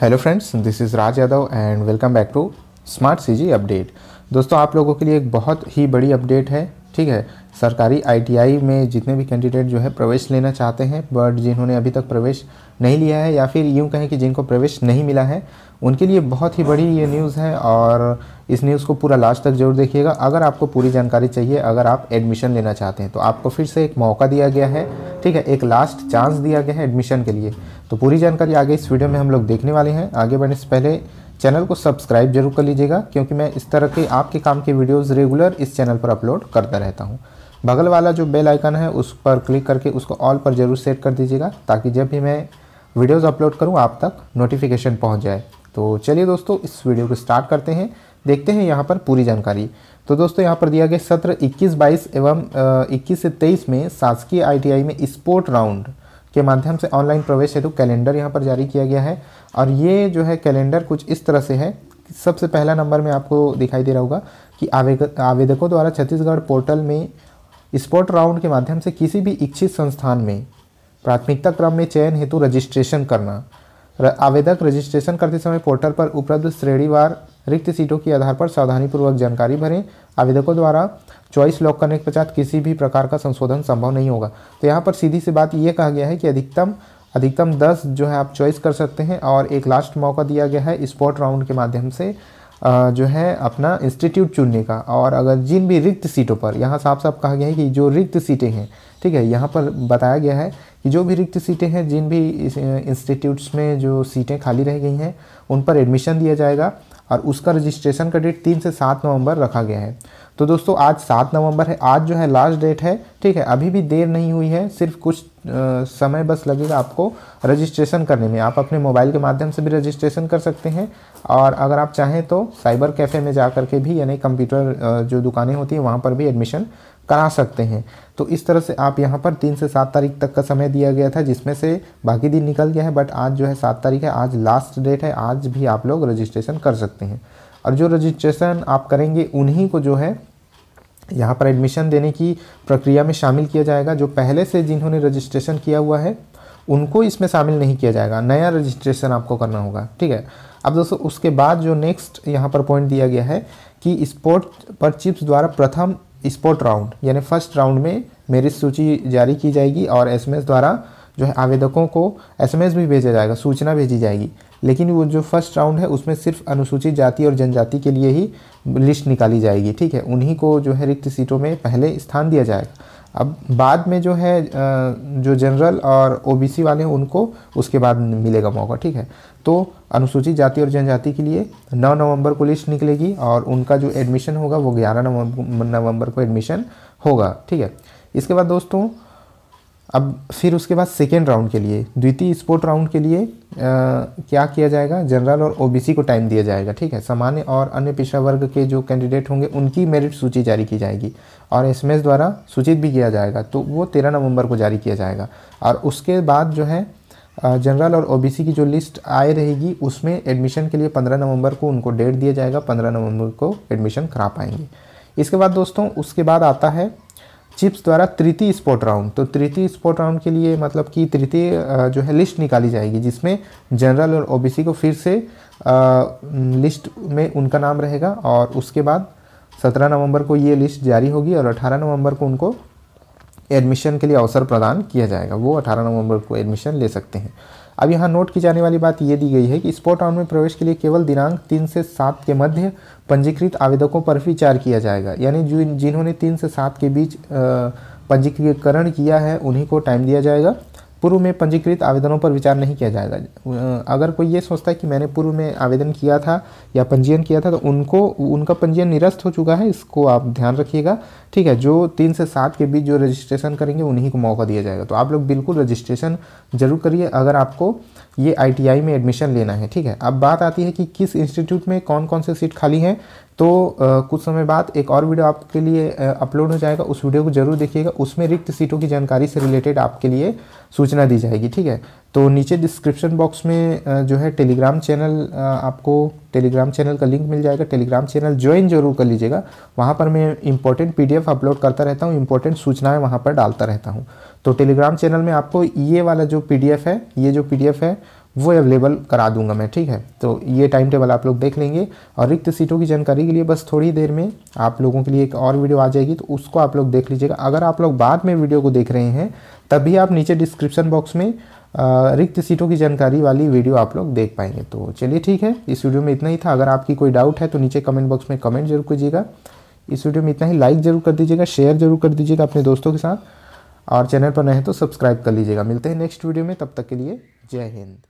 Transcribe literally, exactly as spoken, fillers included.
Hello friends, this is Raj Yadav and welcome back to smart CG update. दोस्तों, आप लोगों के लिए एक बहुत ही बड़ी अपडेट है, ठीक है। सरकारी आईटीआई में जितने भी कैंडिडेट जो है प्रवेश लेना चाहते हैं बट जिन्होंने अभी तक प्रवेश नहीं लिया है या फिर यूँ कहें कि जिनको प्रवेश नहीं मिला है, उनके लिए बहुत ही बड़ी ये न्यूज़ है और इस न्यूज़ को पूरा लास्ट तक जरूर देखिएगा अगर आपको पूरी जानकारी चाहिए। अगर आप एडमिशन लेना चाहते हैं तो आपको फिर से एक मौका दिया गया है, ठीक है, एक लास्ट चांस दिया गया है एडमिशन के लिए। तो पूरी जानकारी आगे इस वीडियो में हम लोग देखने वाले हैं। आगे बढ़ने से पहले चैनल को सब्सक्राइब जरूर कर लीजिएगा क्योंकि मैं इस तरह के आपके काम के वीडियोस रेगुलर इस चैनल पर अपलोड करता रहता हूं। बगल वाला जो बेल आइकन है उस पर क्लिक करके उसको ऑल पर जरूर सेट कर दीजिएगा ताकि जब भी मैं वीडियोस अपलोड करूं आप तक नोटिफिकेशन पहुंच जाए। तो चलिए दोस्तों, इस वीडियो को स्टार्ट करते हैं, देखते हैं यहाँ पर पूरी जानकारी। तो दोस्तों, यहाँ पर दिया गया सत्र इक्कीस बाईस एवं इक्कीस से तेईस में शासकीय आई टी आई में स्पोर्ट राउंड के माध्यम से ऑनलाइन प्रवेश हेतु कैलेंडर यहाँ पर जारी किया गया है। और ये जो है कैलेंडर कुछ इस तरह से है। सबसे पहला नंबर में आपको दिखाई दे रहा होगा कि आवेदक आवेदकों द्वारा छत्तीसगढ़ पोर्टल में स्पोर्ट राउंड के माध्यम से किसी भी इच्छित संस्थान में प्राथमिकता क्रम में चयन हेतु रजिस्ट्रेशन करना। आवेदक रजिस्ट्रेशन करते समय पोर्टल पर उपलब्ध श्रेणीवार रिक्त सीटों के आधार पर सावधानीपूर्वक जानकारी भरें। आवेदकों द्वारा चॉइस लॉक करने के पश्चात किसी भी प्रकार का संशोधन संभव नहीं होगा। तो यहाँ पर सीधी सी बात ये कहा गया है कि अधिकतम अधिकतम दस जो है आप चॉइस कर सकते हैं और एक लास्ट मौका दिया गया है स्पोर्ट राउंड के माध्यम से जो है अपना इंस्टीट्यूट चुनने का। और अगर जिन भी रिक्त सीटों पर यहाँ साफ साफ कहा गया है कि जो रिक्त सीटें हैं, ठीक है, यहाँ पर बताया गया है कि जो भी रिक्त सीटें हैं, जिन भी इंस्टीट्यूट्स में जो सीटें खाली रह गई हैं उन पर एडमिशन दिया जाएगा और उसका रजिस्ट्रेशन का डेट तीन से सात नवंबर रखा गया है। तो दोस्तों, आज सात नवंबर है, आज जो है लास्ट डेट है, ठीक है। अभी भी देर नहीं हुई है, सिर्फ कुछ आ, समय बस लगेगा आपको रजिस्ट्रेशन करने में। आप अपने मोबाइल के माध्यम से भी रजिस्ट्रेशन कर सकते हैं और अगर आप चाहें तो साइबर कैफ़े में जा कर के भी, यानी कंप्यूटर जो दुकानें होती हैं वहाँ पर भी एडमिशन करा सकते हैं। तो इस तरह से आप यहाँ पर तीन से सात तारीख तक का समय दिया गया था जिसमें से बाकी दिन निकल गया है, बट आज जो है सात तारीख है, आज लास्ट डेट है, आज भी आप लोग रजिस्ट्रेशन कर सकते हैं। और जो रजिस्ट्रेशन आप करेंगे उन्हीं को जो है यहाँ पर एडमिशन देने की प्रक्रिया में शामिल किया जाएगा। जो पहले से जिन्होंने रजिस्ट्रेशन किया हुआ है उनको इसमें शामिल नहीं किया जाएगा, नया रजिस्ट्रेशन आपको करना होगा, ठीक है। अब दोस्तों, उसके बाद जो नेक्स्ट यहाँ पर पॉइंट दिया गया है कि स्पोर्ट पर चिप्स द्वारा प्रथम स्पोर्ट राउंड यानी फर्स्ट राउंड में मेरिट सूची जारी की जाएगी और एसएमएस द्वारा जो है आवेदकों को एसएमएस भी भेजा जाएगा, सूचना भेजी जाएगी। लेकिन वो जो फर्स्ट राउंड है उसमें सिर्फ अनुसूचित जाति और जनजाति के लिए ही लिस्ट निकाली जाएगी, ठीक है। उन्हीं को जो है रिक्त सीटों में पहले स्थान दिया जाएगा। अब बाद में जो है जो जनरल और ओबीसी वाले हैं उनको उसके बाद मिलेगा मौका, ठीक है। तो अनुसूचित जाति और जनजाति के लिए नौ नवंबर को लिस्ट निकलेगी और उनका जो एडमिशन होगा वो ग्यारह नवंबर को एडमिशन होगा, ठीक है। इसके बाद दोस्तों, अब फिर उसके बाद सेकेंड राउंड के लिए, द्वितीय स्पोर्ट राउंड के लिए आ, क्या किया जाएगा, जनरल और ओबीसी को टाइम दिया जाएगा, ठीक है। सामान्य और अन्य पिछड़ा वर्ग के जो कैंडिडेट होंगे उनकी मेरिट सूची जारी की जाएगी और एसएमएस द्वारा सूचित भी किया जाएगा। तो वो तेरह नवंबर को जारी किया जाएगा। और उसके बाद जो है जनरल और ओबीसी की जो लिस्ट आए रहेगी उसमें एडमिशन के लिए पंद्रह नवम्बर को उनको डेट दिया जाएगा, पंद्रह नवम्बर को एडमिशन करा पाएंगे। इसके बाद दोस्तों, उसके बाद आता है चिप्स द्वारा तृतीय स्पोर्ट राउंड। तो तृतीय स्पोर्ट राउंड के लिए मतलब कि तृतीय जो है लिस्ट निकाली जाएगी जिसमें जनरल और ओबीसी को फिर से लिस्ट में उनका नाम रहेगा। और उसके बाद सत्रह नवंबर को ये लिस्ट जारी होगी और अठारह नवंबर को उनको एडमिशन के लिए अवसर प्रदान किया जाएगा, वो अठारह नवंबर को एडमिशन ले सकते हैं। अब यहाँ नोट की जाने वाली बात ये दी गई है कि स्पोर्ट राउंड में प्रवेश के लिए केवल दिनांक तीन से सात के मध्य पंजीकृत आवेदकों पर विचार किया जाएगा, यानी जो जिन्होंने तीन से सात के बीच पंजीकरण किया है उन्हीं को टाइम दिया जाएगा। पूर्व में पंजीकृत आवेदनों पर विचार नहीं किया जाएगा। अगर कोई ये सोचता है कि मैंने पूर्व में आवेदन किया था या पंजीयन किया था तो उनको उनका पंजीयन निरस्त हो चुका है, इसको आप ध्यान रखिएगा, ठीक है। जो तीन से सात के बीच जो रजिस्ट्रेशन करेंगे उन्हीं को मौका दिया जाएगा। तो आप लोग बिल्कुल रजिस्ट्रेशन ज़रूर करिए अगर आपको ये आई टी आई में एडमिशन लेना है, ठीक है। अब बात आती है कि किस इंस्टीट्यूट में कौन कौन से सीट खाली हैं। तो आ, कुछ समय बाद एक और वीडियो आपके लिए अपलोड हो जाएगा, उस वीडियो को जरूर देखिएगा, उसमें रिक्त सीटों की जानकारी से रिलेटेड आपके लिए सूचना दी जाएगी, ठीक है। तो नीचे डिस्क्रिप्शन बॉक्स में आ, जो है टेलीग्राम चैनल आ, आपको टेलीग्राम चैनल का लिंक मिल जाएगा। टेलीग्राम चैनल ज्वाइन जरूर कर लीजिएगा, वहाँ पर मैं इंपॉर्टेंट पीडीएफ अपलोड करता रहता हूँ, इंपॉर्टेंट सूचनाएँ वहाँ पर डालता रहता हूँ। तो टेलीग्राम चैनल में आपको ये वाला जो पीडीएफ है, ये जो पीडीएफ है वो अवेलेबल करा दूंगा मैं, ठीक है। तो ये टाइम टेबल आप लोग देख लेंगे और रिक्त सीटों की जानकारी के लिए बस थोड़ी देर में आप लोगों के लिए एक और वीडियो आ जाएगी, तो उसको आप लोग देख लीजिएगा। अगर आप लोग बाद में वीडियो को देख रहे हैं तभी आप नीचे डिस्क्रिप्शन बॉक्स में रिक्त सीटों की जानकारी वाली वीडियो आप लोग देख पाएंगे। तो चलिए ठीक है, इस वीडियो में इतना ही था। अगर आपकी कोई डाउट है तो नीचे कमेंट बॉक्स में कमेंट जरूर कीजिएगा। इस वीडियो में इतना ही, लाइक जरूर कर दीजिएगा, शेयर जरूर कर दीजिएगा अपने दोस्तों के साथ और चैनल पर नए हैं तो सब्सक्राइब कर लीजिएगा। मिलते हैं नेक्स्ट वीडियो में, तब तक के लिए जय हिंद।